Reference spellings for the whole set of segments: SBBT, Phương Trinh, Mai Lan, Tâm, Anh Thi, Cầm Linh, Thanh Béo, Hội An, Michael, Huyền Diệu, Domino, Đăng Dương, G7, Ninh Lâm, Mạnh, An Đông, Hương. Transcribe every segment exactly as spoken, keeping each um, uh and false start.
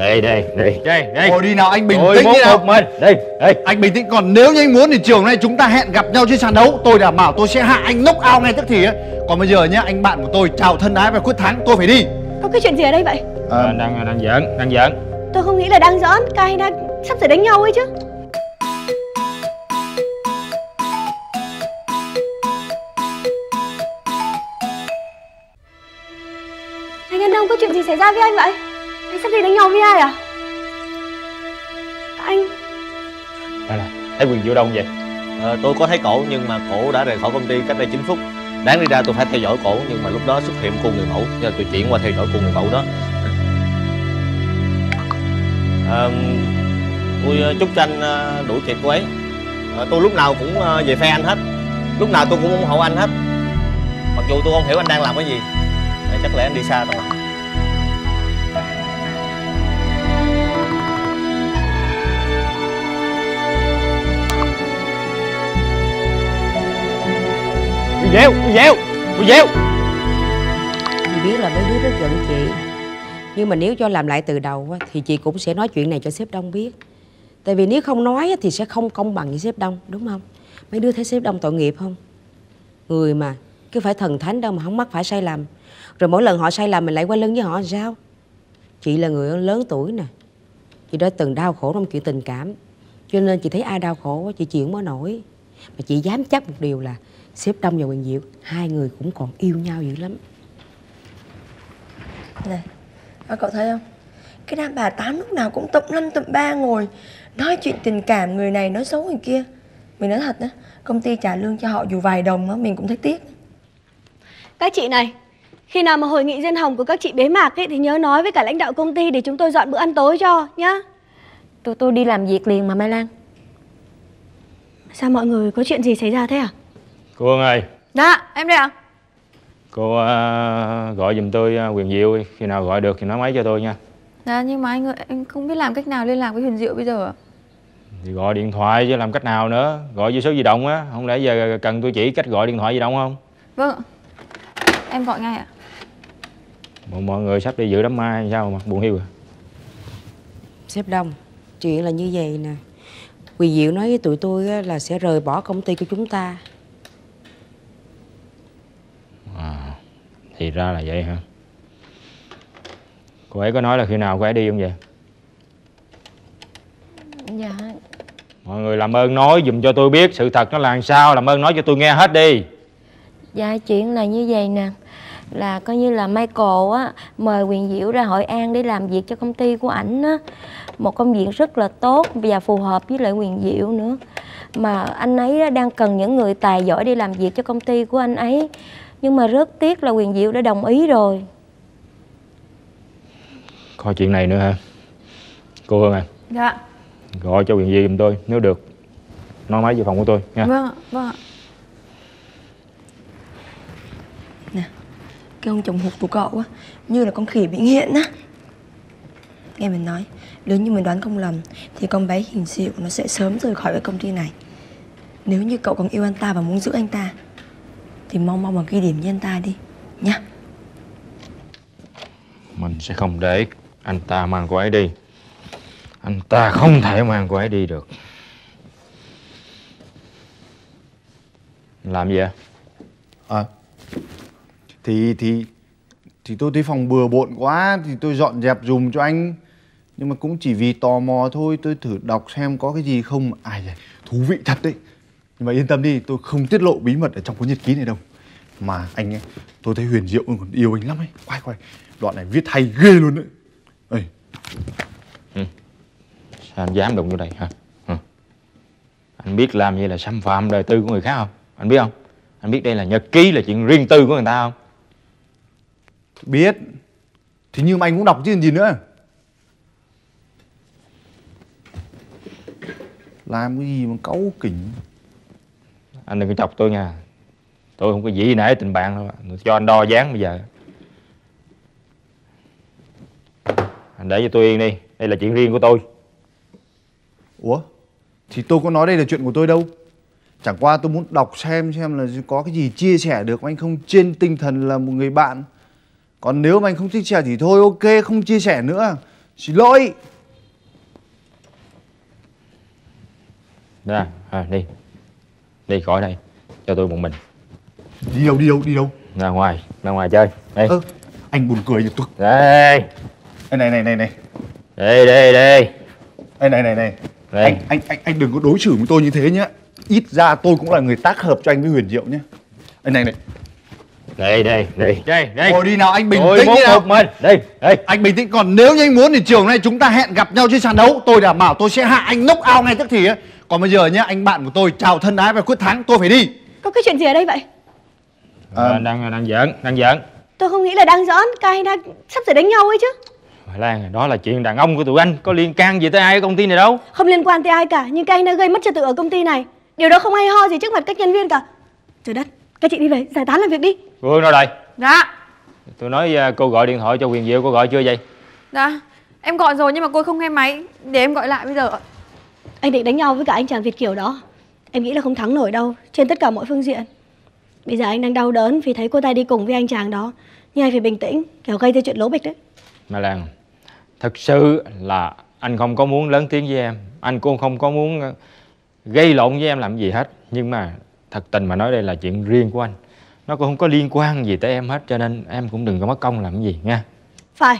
Đây, đây, đây, đây, đây. Ngồi đi nào, anh bình tĩnh đi nào. Mình. Đây, đây. Anh bình tĩnh, còn nếu như anh muốn thì chiều nay chúng ta hẹn gặp nhau trên sàn đấu. Tôi đảm bảo tôi sẽ hạ anh knock out ngay tức thì ấy. Còn bây giờ nhá, anh bạn của tôi chào thân ái và quyết thắng, tôi phải đi. Có cái chuyện gì ở đây vậy? À, đang, đang giỡn, đang giỡn. Tôi không nghĩ là đang giỡn, các anh đang sắp sửa đánh nhau ấy chứ. Anh An Đông, có chuyện gì xảy ra với anh vậy? Anh sắp đi đánh nhau với ai à? Anh... Đây là, thấy Quỳnh Diệu đông vậy? Ờ, tôi có thấy cổ nhưng mà cổ đã rời khỏi công ty cách đây chín phút. Đáng đi ra tôi phải theo dõi cổ nhưng mà lúc đó xuất hiện cô người mẫu nên tôi chuyển qua theo dõi cô người mẫu đó. À, tôi chúc cho anh đủ chuyện cô ấy. À, tôi lúc nào cũng về phe anh hết. Lúc nào tôi cũng ủng hộ anh hết. Mặc dù tôi không hiểu anh đang làm cái gì. À, chắc lẽ anh đi xa rồi. Diệu, Diệu, Diệu. Chị biết là mấy đứa rất giận chị, nhưng mà nếu cho làm lại từ đầu thì chị cũng sẽ nói chuyện này cho sếp Đông biết. Tại vì nếu không nói thì sẽ không công bằng với sếp Đông, đúng không? Mấy đứa thấy sếp Đông tội nghiệp không? Người mà, cứ phải thần thánh đâu mà không mắc phải sai lầm. Rồi mỗi lần họ sai lầm mình lại quay lưng với họ làm sao? Chị là người lớn tuổi nè, chị đã từng đau khổ trong chuyện tình cảm, cho nên chị thấy ai đau khổ chị chịu không có nổi. Mà chị dám chắc một điều là sếp Đông và Huyền Diệu hai người cũng còn yêu nhau dữ lắm. Này, cậu thấy không? Cái đám bà tám lúc nào cũng tụm năm tụm ba ngồi nói chuyện tình cảm, người này nói xấu người kia. Mình nói thật đó, công ty trả lương cho họ dù vài đồng đó, mình cũng thấy tiếc. Các chị này, khi nào mà hội nghị riêng hồng của các chị bế mạc ấy, thì nhớ nói với cả lãnh đạo công ty để chúng tôi dọn bữa ăn tối cho nhá. Tôi, tôi đi làm việc liền mà Mai Lan. Sao mọi người có chuyện gì xảy ra thế à? Cô Hương ơi. Dạ, em đây ạ. À? Cô uh, gọi giùm tôi uh, Huyền Diệu đi. Khi nào gọi được thì nói máy cho tôi nha. Dạ, nhưng mà anh ơi, anh không biết làm cách nào liên lạc với Huyền Diệu bây giờ ạ? Thì gọi điện thoại chứ làm cách nào nữa. Gọi với số di động á. Không lẽ giờ cần tôi chỉ cách gọi điện thoại di động không? Vâng ạ. Em gọi ngay ạ. Mọi, mọi người sắp đi dự đám ma hay sao mà buồn hiu à? Sếp Đông, chuyện là như vậy nè. Huyền Diệu nói với tụi tôi là sẽ rời bỏ công ty của chúng ta. À, thì ra là vậy hả? Cô ấy có nói là khi nào cô ấy đi không vậy? Dạ. Mọi người làm ơn nói dùm cho tôi biết sự thật nó là sao, làm ơn nói cho tôi nghe hết đi. Dạ, chuyện là như vậy nè. Là coi như là Michael á mời Huyền Diệu ra Hội An để làm việc cho công ty của ảnh á. Một công việc rất là tốt và phù hợp với lại Huyền Diệu nữa. Mà anh ấy đang cần những người tài giỏi để làm việc cho công ty của anh ấy. Nhưng mà rất tiếc là Huyền Diệu đã đồng ý rồi. Coi chuyện này nữa hả? Cô Hương à. Dạ. Gọi cho Huyền Diệu giùm tôi, nếu được nói máy về phòng của tôi nha. Vâng ạ, vâng ạ. Nè, cái ông chồng hụt của cậu á, như là con khỉ bị nghiện á. Nghe mình nói, nếu như mình đoán không lầm thì con bé Huyền Diệu nó sẽ sớm rời khỏi cái công ty này. Nếu như cậu còn yêu anh ta và muốn giữ anh ta thì mau mau mà ghi điểm với anh ta đi nhá. Mình sẽ không để anh ta mang cô ấy đi. Anh ta không thể mang cô ấy đi được. Làm gì vậy? À, thì thì thì tôi thấy phòng bừa bộn quá thì tôi dọn dẹp dùm cho anh. Nhưng mà cũng chỉ vì tò mò thôi, tôi thử đọc xem có cái gì không. Ai vậy? Thú vị thật đấy. Nhưng mà yên tâm đi, tôi không tiết lộ bí mật ở trong cuốn nhật ký này đâu. Mà anh ấy, tôi thấy Huyền Diệu còn yêu anh lắm ấy. Quay quay, đoạn này viết hay ghê luôn đấy. Ê. Ừ. Sao anh dám đụng vô đây hả? Ừ. Anh biết làm vậy là xâm phạm đời tư của người khác không? Anh biết không? Anh biết đây là nhật ký, là chuyện riêng tư của người ta không? Biết. Thế nhưng mà anh cũng đọc chứ gì nữa. Làm cái gì mà cáu kỉnh. Anh đừng có chọc tôi nha. Tôi không có dĩ nể tình bạn đâu. Cho anh đo dáng bây giờ. Anh để cho tôi yên đi. Đây là chuyện riêng của tôi. Ủa? Thì tôi có nói đây là chuyện của tôi đâu. Chẳng qua tôi muốn đọc xem xem là có cái gì chia sẻ được mà anh không, trên tinh thần là một người bạn. Còn nếu mà anh không chia sẻ thì thôi ok, không chia sẻ nữa. Xin lỗi. Nè, à, đi. Đi khỏi đây. Cho tôi một mình. Đi đâu, đi đâu, đi đâu? Ra ngoài, ra ngoài chơi. Đi. Ừ, anh buồn cười giật tôi. Đây. Đây này này này này. Đây đây đây. Đây này này này. Đây. Anh anh anh anh đừng có đối xử với tôi như thế nhá. Ít ra tôi cũng là người tác hợp cho anh với Huyền Diệu nhá. Đây này này. Đây đây đây. Đây đây. Ngồi đi nào, anh bình tĩnh đi nào. Mình. Đây, đây. Anh bình tĩnh, còn nếu như anh muốn thì chiều hôm nay chúng ta hẹn gặp nhau trên sàn đấu, tôi đảm bảo tôi sẽ hạ anh knock out ngay tức thì ấy. Còn bây giờ nhá, anh bạn của tôi chào thân ái và quyết thắng, tôi phải đi. Có cái chuyện gì ở đây vậy? À, đang đang giỡn, đang giỡn. Tôi không nghĩ là đang giỡn, các anh đang sắp sửa đánh nhau ấy chứ. Lan, đó là chuyện đàn ông của tụi anh, có liên can gì tới ai ở công ty này đâu. Không liên quan tới ai cả, nhưng các anh đã gây mất trật tự ở công ty này. Điều đó không hay ho gì trước mặt các nhân viên cả. Trời đất, các chị đi về, giải tán làm việc đi. Cô Hương đâu đây? Dạ. Tôi nói cô gọi điện thoại cho Huyền Diệu, cô gọi chưa vậy? Dạ, em gọi rồi nhưng mà cô không nghe máy, để em gọi lại bây giờ. Anh định đánh nhau với cả anh chàng Việt kiều đó. Em nghĩ là không thắng nổi đâu, trên tất cả mọi phương diện. Bây giờ anh đang đau đớn vì thấy cô ta đi cùng với anh chàng đó. Nhưng anh phải bình tĩnh, kẻo gây ra chuyện lố bịch đấy. Mai Lan, thật sự là anh không có muốn lớn tiếng với em. Anh cũng không có muốn gây lộn với em làm gì hết. Nhưng mà thật tình mà nói đây là chuyện riêng của anh. Nó cũng không có liên quan gì tới em hết. Cho nên em cũng đừng có mất công làm gì nha. Phải,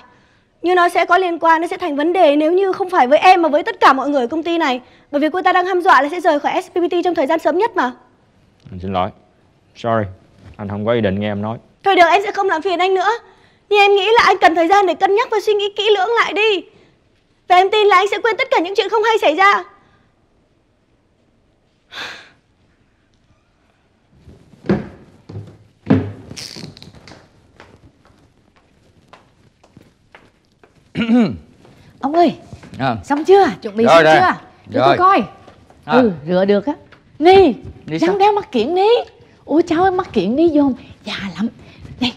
nhưng nó sẽ có liên quan, nó sẽ thành vấn đề nếu như không phải với em mà với tất cả mọi người ở công ty này. Bởi vì cô ta đang hăm dọa là sẽ rời khỏi ét bê bê tê trong thời gian sớm nhất mà. Anh xin lỗi. Sorry, anh không có ý định nghe em nói. Thôi được, em sẽ không làm phiền anh nữa. Nhưng em nghĩ là anh cần thời gian để cân nhắc và suy nghĩ kỹ lưỡng lại đi. Và em tin là anh sẽ quên tất cả những chuyện không hay xảy ra. Ông ơi, à. Xong chưa? Chuẩn bị xong chưa? Để tôi coi. À. Ừ, rửa được á. Nhi, răng đeo mặt kiện đi. Ủa cháu em mắc kiện ní vô không? Già lắm. Này,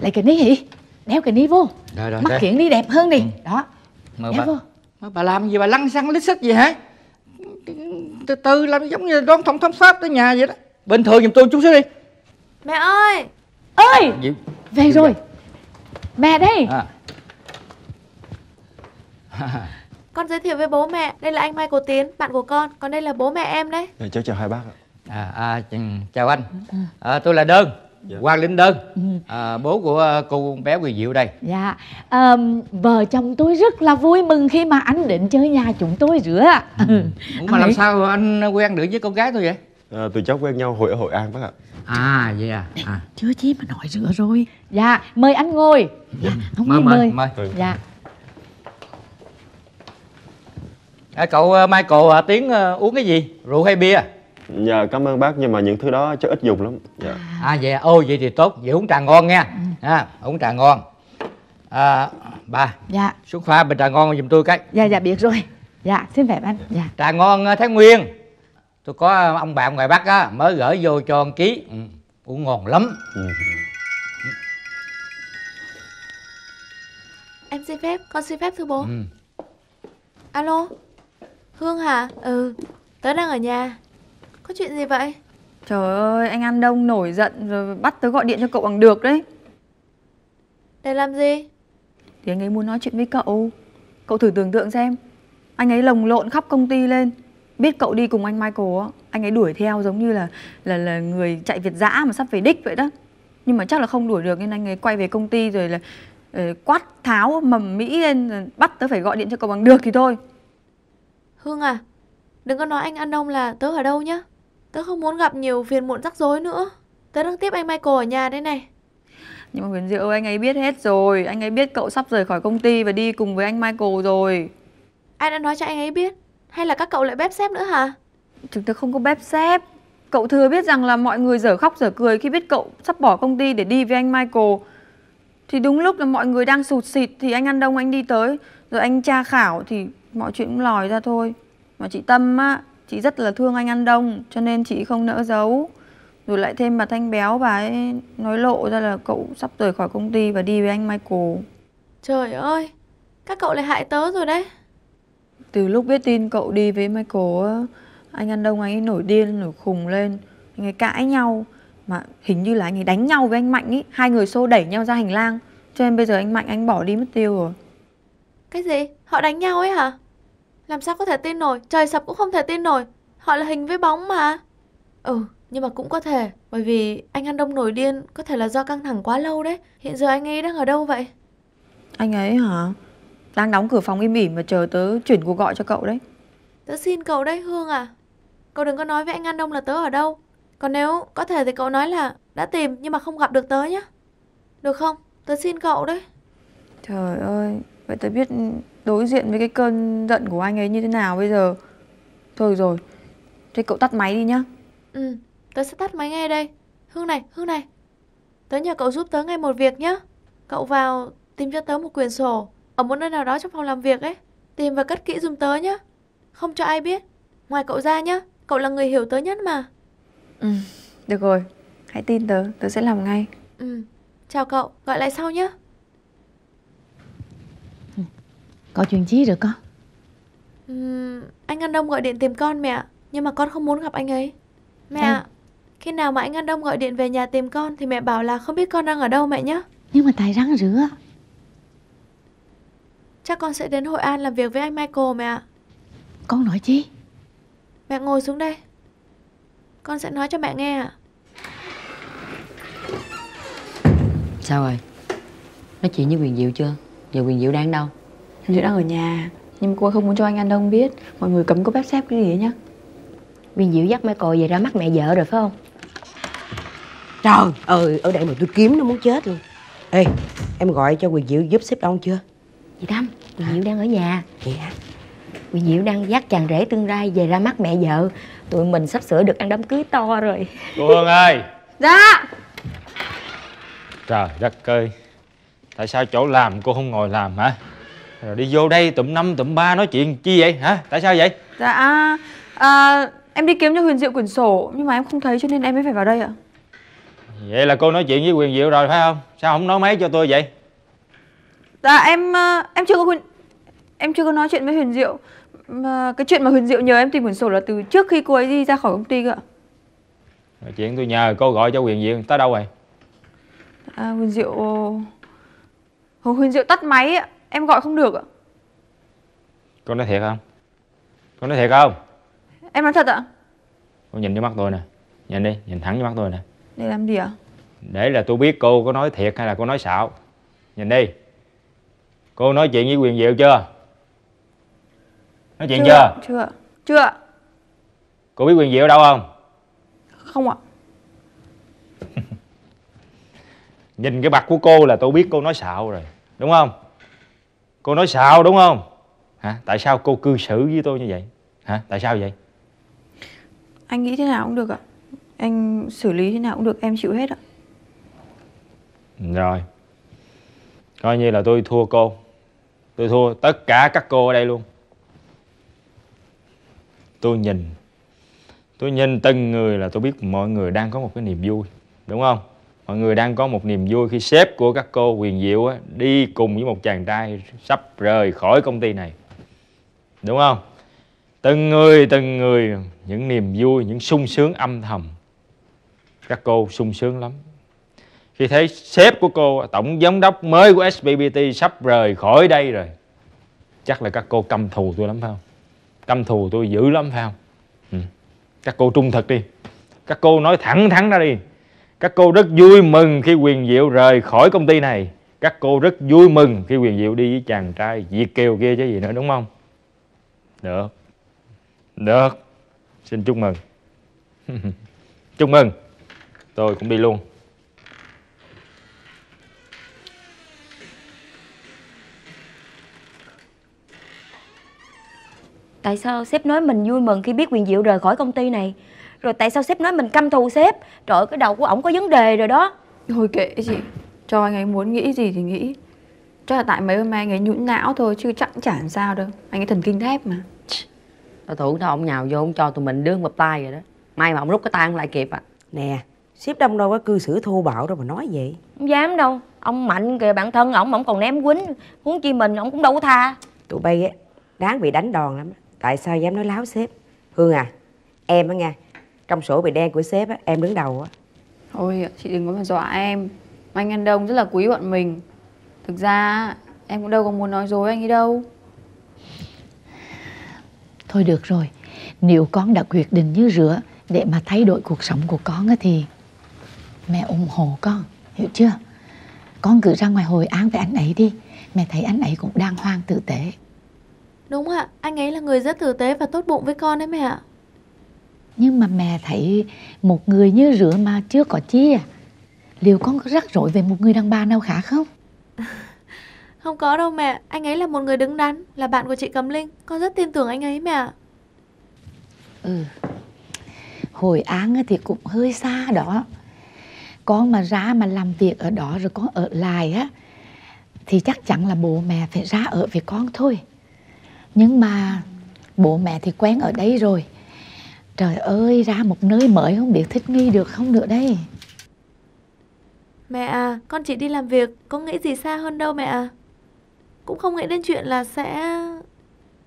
lấy cái ní hỉ. Đeo cái ní vô. Rồi, rồi, mắc đây. Kiện đi đẹp hơn đi. Ừ. Đó. Mà đeo bà, vô. Mà bà làm gì bà lăn xăng lít xích gì hả? Từ từ làm giống như đón thổng thấm pháp tới nhà vậy đó. Bình thường giùm tôi chút xíu đi. Mẹ ơi. Ơi. Dịu. Về Dịu rồi. Vậy? Mẹ đây. À. Con giới thiệu với bố mẹ, đây là anh Mai của Tiến, bạn của con, còn đây là bố mẹ em đấy. Rồi, cháu chào hai bác ạ. À, à, chào anh, à, tôi là Đơn, dạ. Quang Linh Đơn, à, bố của cô bé Quỳnh Diệu đây. Dạ, à, vợ chồng tôi rất là vui mừng khi mà anh định chơi nhà chúng tôi rửa. Ừ. Ủa mà làm sao anh quen được với con gái tôi vậy? À, tụi cháu quen nhau hồi ở Hội An bác ạ. À vậy à, à. Chưa chí mà nói rửa rồi. Dạ, mời anh ngồi. Dạ, không mời, mời, mời. mời. Dạ. À, cậu Michael, Tiến uống cái gì, rượu hay bia? Dạ cảm ơn bác, nhưng mà những thứ đó chứ ít dùng lắm. Dạ. À vậy, ô vậy thì tốt, vậy uống trà ngon nha. Ừ. À, uống trà ngon. À, bà. Dạ. Xuống pha bình trà ngon giùm tôi cái. Dạ dạ biết rồi. Dạ xin phép anh. Dạ. Trà ngon Thái Nguyên. Tôi có ông bạn ngoài Bắc á mới gửi vô cho một ký. Ừ. Uống ngon lắm. Ừ. Em xin phép, con xin phép thưa bố. Ừ. Alo. Hương hả? Ừ. Tớ đang ở nhà. Có chuyện gì vậy? Trời ơi, anh An Đông nổi giận rồi bắt tớ gọi điện cho cậu bằng được đấy. Để làm gì? Thì anh ấy muốn nói chuyện với cậu. Cậu thử tưởng tượng xem. Anh ấy lồng lộn khắp công ty lên. Biết cậu đi cùng anh Michael á, anh ấy đuổi theo giống như là là là người chạy Việt dã mà sắp về đích vậy đó. Nhưng mà chắc là không đuổi được nên anh ấy quay về công ty rồi là quát tháo mầm mỹ lên, bắt tớ phải gọi điện cho cậu bằng được thì thôi. Hương à, đừng có nói anh An Đông là tớ ở đâu nhá. Tớ không muốn gặp nhiều phiền muộn rắc rối nữa. Tớ đang tiếp anh Michael ở nhà đây này. Nhưng mà Huyền Diệu, anh ấy biết hết rồi. Anh ấy biết cậu sắp rời khỏi công ty và đi cùng với anh Michael rồi. Ai đã nói cho anh ấy biết? Hay là các cậu lại bếp xếp nữa hả? Chúng tớ không có bếp xếp. Cậu thừa biết rằng là mọi người dở khóc dở cười khi biết cậu sắp bỏ công ty để đi với anh Michael. Thì đúng lúc là mọi người đang sụt sịt thì anh An Đông anh đi tới. Rồi anh tra khảo thì mọi chuyện cũng lòi ra thôi. Mà chị Tâm á, chị rất là thương anh An Đông cho nên chị không nỡ giấu. Rồi lại thêm bà Thanh Béo, bà ấy nói lộ ra là cậu sắp rời khỏi công ty và đi với anh Michael. Trời ơi, các cậu lại hại tớ rồi đấy. Từ lúc biết tin cậu đi với Michael á, anh An Đông anh ấy nổi điên, nổi khùng lên. Anh ấy cãi nhau, mà hình như là anh ấy đánh nhau với anh Mạnh ý. Hai người xô đẩy nhau ra hành lang. Cho nên bây giờ anh Mạnh anh bỏ đi mất tiêu rồi. Cái gì? Họ đánh nhau ấy hả? Làm sao có thể tin nổi, trời sập cũng không thể tin nổi. Họ là hình với bóng mà. Ừ, nhưng mà cũng có thể, bởi vì anh An Đông nổi điên có thể là do căng thẳng quá lâu đấy. Hiện giờ anh ấy đang ở đâu vậy? Anh ấy hả? Đang đóng cửa phòng im ỉm và chờ tớ chuyển cuộc gọi cho cậu đấy. Tớ xin cậu đấy Hương à. Cậu đừng có nói với anh An Đông là tớ ở đâu. Còn nếu có thể thì cậu nói là đã tìm nhưng mà không gặp được tớ nhé. Được không? Tớ xin cậu đấy. Trời ơi, vậy tớ biết đối diện với cái cơn giận của anh ấy như thế nào bây giờ. Thôi rồi, thế cậu tắt máy đi nhá. Ừ, tớ sẽ tắt máy ngay đây. Hương này, Hương này, tớ nhờ cậu giúp tớ ngay một việc nhá. Cậu vào tìm cho tớ một quyển sổ ở một nơi nào đó trong phòng làm việc ấy. Tìm và cất kỹ dùm tớ nhá. Không cho ai biết ngoài cậu ra nhá. Cậu là người hiểu tớ nhất mà. Ừ, được rồi. Hãy tin tớ, tớ sẽ làm ngay. Ừ, chào cậu, gọi lại sau nhá. Có chuyện gì rồi con? Ừ, anh An Đông gọi điện tìm con mẹ. Nhưng mà con không muốn gặp anh ấy. Mẹ ạ, khi nào mà anh An Đông gọi điện về nhà tìm con thì mẹ bảo là không biết con đang ở đâu mẹ nhá. Nhưng mà tài răng rửa. Chắc con sẽ đến Hội An làm việc với anh Michael mẹ ạ. Con nói chi? Mẹ ngồi xuống đây. Con sẽ nói cho mẹ nghe ạ. Sao rồi? Nói chuyện với Huyền Diệu chưa? Giờ Huyền Diệu đang đâu? Huyền Diệu đang ở nhà. Nhưng cô không muốn cho anh An Đông biết. Mọi người cấm có bếp xếp cái gì nhá. Huyền Diệu dắt Michael về ra mắt mẹ vợ rồi phải không? Trời ơi, ở đây mà tôi kiếm nó muốn chết luôn. Ê, em gọi cho Huyền Diệu giúp xếp đông chưa? Chị Tâm, Huyền Diệu đang ở nhà. Vậy hả? Huyền Diệu đang dắt chàng rể tương lai về ra mắt mẹ vợ. Tụi mình sắp sửa được ăn đám cưới to rồi. Cô Hương ơi. Dạ. Trời đất ơi, tại sao chỗ làm cô không ngồi làm hả? Rồi đi vô đây tụm năm tụm ba nói chuyện chi vậy hả? Tại sao vậy? Dạ à, em đi kiếm cho Huyền Diệu quyển sổ nhưng mà em không thấy cho nên em mới phải vào đây ạ. Vậy là cô nói chuyện với Huyền Diệu rồi phải không? Sao không nói máy cho tôi vậy? Dạ em em chưa có Huyền em chưa có nói chuyện với Huyền Diệu. Mà cái chuyện mà Huyền Diệu nhờ em tìm quyển sổ là từ trước khi cô ấy đi ra khỏi công ty cơ ạ. Chuyện tôi nhờ cô gọi cho Huyền Diệu tới đâu rồi? À, Huyền Diệu... Hồ Huyền Diệu tắt máy ạ. Em gọi không được ạ. Cô nói thiệt không? Cô nói thiệt không? Em nói thật ạ. Cô nhìn vô mắt tôi nè. Nhìn đi, nhìn thẳng vô mắt tôi nè. Để làm gì ạ? Để là tôi biết cô có nói thiệt hay là cô nói xạo. Nhìn đi. Cô nói chuyện với Huyền Diệu chưa? Nói chuyện chưa? Chưa. Chưa. Chưa. Cô biết Huyền Diệu ở đâu không? Không ạ. Nhìn cái mặt của cô là tôi biết cô nói xạo rồi. Đúng không? Cô nói xạo đúng không? Hả? Tại sao cô cư xử với tôi như vậy? Hả? Tại sao vậy? Anh nghĩ thế nào cũng được ạ. Anh xử lý thế nào cũng được, em chịu hết ạ. Rồi. Coi như là tôi thua cô. Tôi thua tất cả các cô ở đây luôn. Tôi nhìn. Tôi nhìn từng người là tôi biết mọi người đang có một cái niềm vui. Đúng không? Mọi người đang có một niềm vui khi sếp của các cô Huyền Diệu á, đi cùng với một chàng trai sắp rời khỏi công ty này. Đúng không? Từng người, từng người, những niềm vui, những sung sướng âm thầm. Các cô sung sướng lắm. Khi thấy sếp của cô, tổng giám đốc mới của ét bê bê tê sắp rời khỏi đây rồi. Chắc là các cô căm thù tôi lắm phải không? Căm thù tôi dữ lắm phải không? Ừ. Các cô trung thực đi. Các cô nói thẳng thắn ra đi. Các cô rất vui mừng khi Huyền Diệu rời khỏi công ty này. Các cô rất vui mừng khi Huyền Diệu đi với chàng trai Việt Kiều kia chứ gì nữa đúng không? Được. Được. Xin chúc mừng. Chúc mừng. Tôi cũng đi luôn. Tại sao sếp nói mình vui mừng khi biết Huyền Diệu rời khỏi công ty này? Rồi tại sao sếp nói mình căm thù sếp? Trời ơi, cái đầu của ổng có vấn đề rồi đó. Thôi kệ chị, cho anh ấy muốn nghĩ gì thì nghĩ. Chắc là tại mấy hôm nay anh ấy nhũn não thôi chứ chắc chả làm sao đâu. Anh ấy thần kinh thép mà. Tao tưởng thôi ổng nhào vô ổng cho tụi mình đứa một tay rồi đó. May mà ổng rút cái tay ổng lại kịp ạ. À. Nè, sếp Đông đâu có cư xử thô bạo đâu mà nói vậy. Không dám đâu. Ông Mạnh kìa, bạn thân ổng, ổng còn ném quýnh. Huống chi mình, ổng cũng đâu có tha. Tụi bay á, đáng bị đánh đòn lắm. Tại sao dám nói láo sếp? Hương à, em á nghe. Trong sổ bị đen của sếp á, em đứng đầu á. Thôi chị đừng có mà dọa em. Anh An Đông rất là quý bọn mình. Thực ra Em cũng đâu có muốn nói dối anh ấy đâu. Thôi được rồi, nếu con đã quyết định như rửa để mà thay đổi cuộc sống của con thì mẹ ủng hộ con, hiểu chưa? Con cứ ra ngoài Hội An với anh ấy đi. Mẹ thấy anh ấy cũng đàng hoàng tử tế. Đúng ạ, anh ấy là người rất tử tế và tốt bụng với con đấy mẹ ạ. Nhưng mà mẹ thấy một người như rửa mà chưa có chi à? Liệu con có rắc rối về một người đàn bà nào khác không? Không có đâu mẹ, anh ấy là một người đứng đắn, là bạn của chị Cầm Linh. Con rất tin tưởng anh ấy mẹ ạ. Ừ, Hội An thì cũng hơi xa đó. Con mà ra mà làm việc ở đó rồi con ở lại á, thì chắc chắn là bố mẹ phải ra ở với con thôi. Nhưng mà bố mẹ thì quen ở đây rồi. Trời ơi, ra một nơi mới không biết thích nghi được không nữa đây. Mẹ à, con chỉ đi làm việc, có nghĩ gì xa hơn đâu mẹ à. Cũng không nghĩ đến chuyện là sẽ...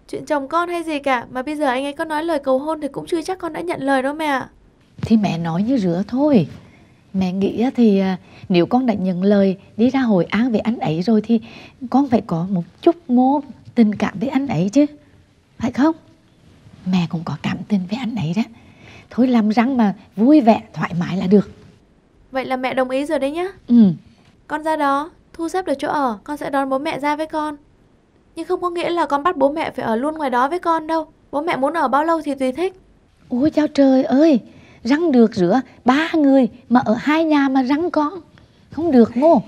chuyện chồng con hay gì cả. Mà bây giờ anh ấy có nói lời cầu hôn thì cũng chưa chắc con đã nhận lời đâu mẹ ạ. Thì mẹ nói như rửa thôi. Mẹ nghĩ thì nếu con đã nhận lời đi ra Hội An với anh ấy rồi thì con phải có một chút mối tình cảm với anh ấy chứ, phải không? Mẹ cũng có cảm tình với anh ấy đó. Thôi làm răng mà vui vẻ, thoải mái là được. Vậy là mẹ đồng ý rồi đấy nhá. Ừ. Con ra đó, thu xếp được chỗ ở, con sẽ đón bố mẹ ra với con. Nhưng không có nghĩa là con bắt bố mẹ phải ở luôn ngoài đó với con đâu. Bố mẹ muốn ở bao lâu thì tùy thích. Ôi chao trời ơi, răng được rửa ba người mà ở hai nhà mà răng con. Không được Ngô.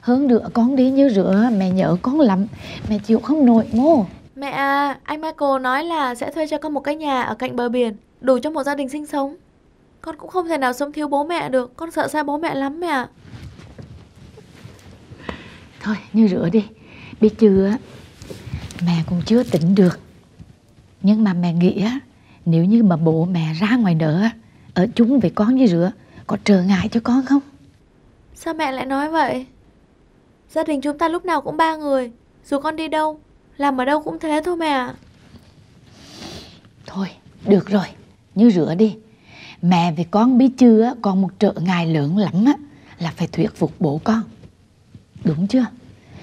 Hơn nữa con đi như rửa, mẹ nhớ con lắm, mẹ chịu không nổi Ngô. Mẹ à, anh Michael nói là sẽ thuê cho con một cái nhà ở cạnh bờ biển, đủ cho một gia đình sinh sống. Con cũng không thể nào sống thiếu bố mẹ được, con sợ xa bố mẹ lắm mẹ ạ. Thôi, như rửa đi. Biết chưa, mẹ cũng chưa tỉnh được. Nhưng mà mẹ nghĩ á, nếu như mà bố mẹ ra ngoài nữa, ở chung với con như rửa, có trở ngại cho con không? Sao mẹ lại nói vậy? Gia đình chúng ta lúc nào cũng ba người, dù con đi đâu, làm ở đâu cũng thế thôi mẹ ạ. Thôi, được rồi, như rửa đi. Mẹ với con biết chưa, còn một trở ngại lớn lắm á, là phải thuyết phục bố con. Đúng chưa?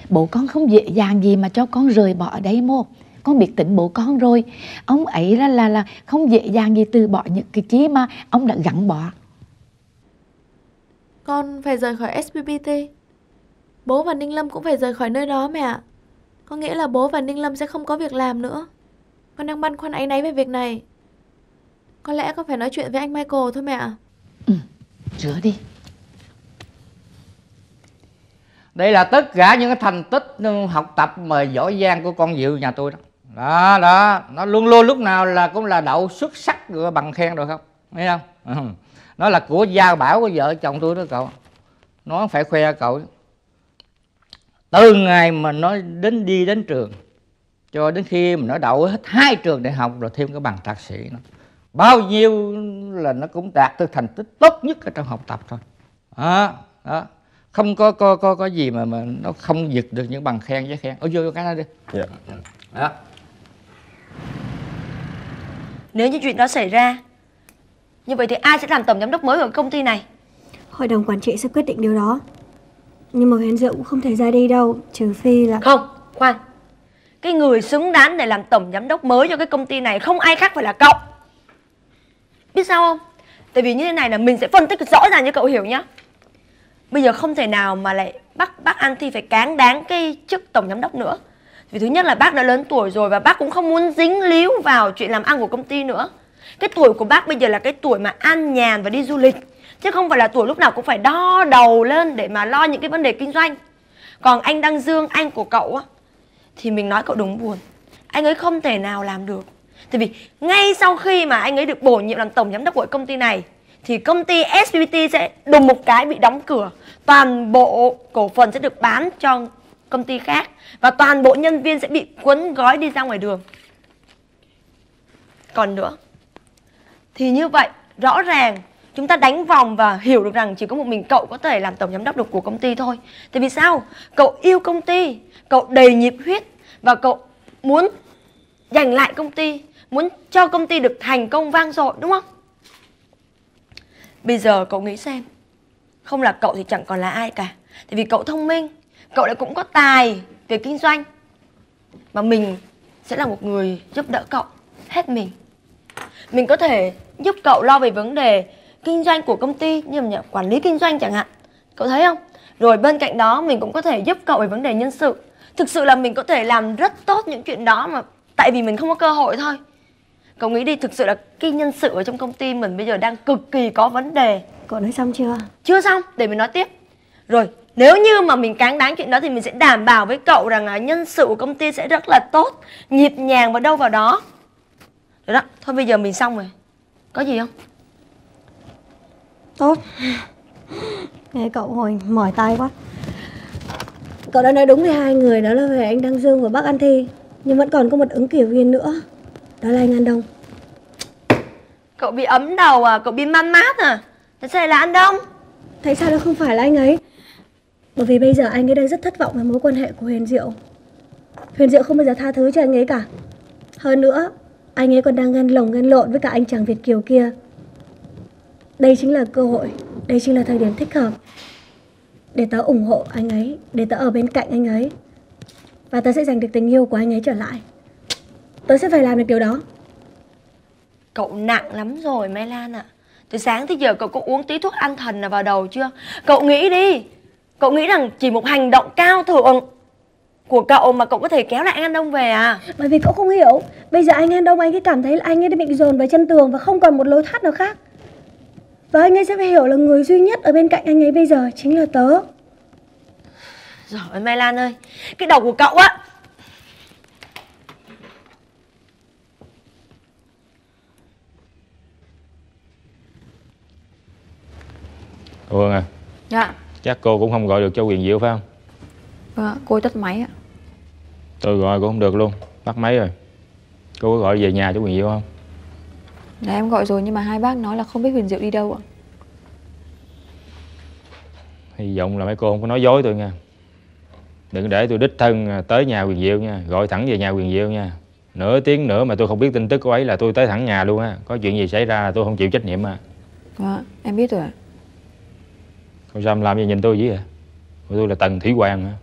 Bố con không dễ dàng gì mà cho con rời bỏ ở đây mô. Con biết tính bố con rồi. Ông ấy là là, là không dễ dàng gì từ bỏ những cái chí mà ông đã gắn bỏ. Con phải rời khỏi ét bê bê tê. Bố và Ninh Lâm cũng phải rời khỏi nơi đó mẹ ạ. Có nghĩa là bố và Ninh Lâm sẽ không có việc làm nữa. Con đang băn khoăn áy náy về việc này. Có lẽ con phải nói chuyện với anh Michael thôi mẹ ạ. Ừ, rửa đi. Đây là tất cả những cái thành tích học tập mà giỏi giang của con Diệu nhà tôi đó. Đó, đó, nó luôn luôn lúc nào là cũng là đậu xuất sắc bằng khen rồi không? Thấy không? Ừ. Nó là của gia bảo của vợ chồng tôi đó cậu. Nó phải khoe cậu. Từ ngày mà nó đến đi đến trường cho đến khi mà nó đậu hết hai trường đại học rồi thêm cái bằng thạc sĩ nữa. Bao nhiêu là nó cũng đạt tới thành tích tốt nhất ở trong học tập thôi. Đó, đó. Không có có có có gì mà mà nó không giật được những bằng khen với khen. Ở vô cái đó đi. Yeah. Đó. Nếu như chuyện đó xảy ra, như vậy thì ai sẽ làm tổng giám đốc mới của công ty này? Hội đồng quản trị sẽ quyết định điều đó. Nhưng mà Huyền Diệu cũng không thể ra đi đâu, trừ phi là... Không, khoan. Cái người xứng đáng để làm tổng giám đốc mới cho cái công ty này không ai khác phải là cậu. Biết sao không? Tại vì như thế này là mình sẽ phân tích rõ ràng cho cậu hiểu nhá. Bây giờ không thể nào mà lại bác bác An Thi phải cáng đáng cái chức tổng giám đốc nữa. Vì thứ nhất là bác đã lớn tuổi rồi và bác cũng không muốn dính líu vào chuyện làm ăn của công ty nữa. Cái tuổi của bác bây giờ là cái tuổi mà an nhàn và đi du lịch, chứ không phải là tuổi lúc nào cũng phải đo đầu lên để mà lo những cái vấn đề kinh doanh. Còn anh Đăng Dương, anh của cậu á, thì mình nói cậu đừng buồn, anh ấy không thể nào làm được. Tại vì ngay sau khi mà anh ấy được bổ nhiệm làm tổng giám đốc của công ty này thì công ty ét bê bê tê sẽ đùng một cái bị đóng cửa. Toàn bộ cổ phần sẽ được bán cho công ty khác. Và toàn bộ nhân viên sẽ bị cuốn gói đi ra ngoài đường. Còn nữa, thì như vậy rõ ràng chúng ta đánh vòng và hiểu được rằng chỉ có một mình cậu có thể làm tổng giám đốc được của công ty thôi. Tại vì sao? Cậu yêu công ty, cậu đầy nhiệt huyết và cậu muốn giành lại công ty, muốn cho công ty được thành công vang dội, đúng không? Bây giờ cậu nghĩ xem, không là cậu thì chẳng còn là ai cả. Tại vì cậu thông minh, cậu lại cũng có tài, về kinh doanh, mà mình sẽ là một người giúp đỡ cậu hết mình. Mình có thể giúp cậu lo về vấn đề kinh doanh của công ty, như là quản lý kinh doanh chẳng hạn, cậu thấy không? Rồi bên cạnh đó mình cũng có thể giúp cậu về vấn đề nhân sự. Thực sự là mình có thể làm rất tốt những chuyện đó, mà tại vì mình không có cơ hội thôi. Cậu nghĩ đi, thực sự là cái nhân sự ở trong công ty mình bây giờ đang cực kỳ có vấn đề. Cậu nói xong chưa? Chưa xong, để mình nói tiếp. Rồi, nếu như mà mình cáng đáng chuyện đó thì mình sẽ đảm bảo với cậu rằng nhân sự của công ty sẽ rất là tốt, nhịp nhàng và đâu vào đó. Rồi đó, thôi bây giờ mình xong rồi. Có gì không? Tốt. Nghe cậu hồi mỏi tai quá. Cậu đã nói đúng với hai người, đó là về anh Đăng Dương và bác Anh Thi. Nhưng vẫn còn có một ứng cử viên nữa, đó là anh An Đông. Cậu bị ấm đầu à? Cậu bị man mát à? Thế sao lại là An Đông? Tại sao nó không phải là anh ấy? Bởi vì bây giờ anh ấy đang rất thất vọng về mối quan hệ của Huyền Diệu. Huyền Diệu không bao giờ tha thứ cho anh ấy cả. Hơn nữa, anh ấy còn đang ngăn lồng ngăn lộn với cả anh chàng Việt kiều kia. Đây chính là cơ hội, đây chính là thời điểm thích hợp để tớ ủng hộ anh ấy, để tớ ở bên cạnh anh ấy, và tớ sẽ giành được tình yêu của anh ấy trở lại. Tớ sẽ phải làm được điều đó. Cậu nặng lắm rồi Mai Lan ạ. À, từ sáng tới giờ cậu có uống tí thuốc an thần nào vào đầu chưa? Cậu nghĩ đi, cậu nghĩ rằng chỉ một hành động cao thượng của cậu mà cậu có thể kéo lại anh An Đông về à? Bởi vì cậu không hiểu, bây giờ anh An Đông anh ấy cảm thấy là anh ấy đã bị dồn vào chân tường và không còn một lối thoát nào khác. Và anh ấy sẽ phải hiểu là người duy nhất ở bên cạnh anh ấy bây giờ chính là tớ. Rồi Mai Lan ơi, cái đầu của cậu á. Cô Hương à? Dạ. Chắc cô cũng không gọi được cho Huyền Diệu phải không? Dạ, cô tắt máy ạ. Tôi gọi cũng không được luôn, tắt máy rồi. Cô có gọi về nhà cho Huyền Diệu không? Dạ em gọi rồi, nhưng mà hai bác nói là không biết Huyền Diệu đi đâu ạ. Hy vọng là mấy cô không có nói dối tôi nha. Đừng để tôi đích thân tới nhà Huyền Diệu nha, gọi thẳng về nhà Huyền Diệu nha. Nửa tiếng nữa mà tôi không biết tin tức của ấy là tôi tới thẳng nhà luôn á. Có chuyện gì xảy ra là tôi không chịu trách nhiệm mà. Dạ, em biết rồi ạ. Còn sao em làm gì nhìn tôi vậy hả? Tôi là Tần Thủy Hoàng hả?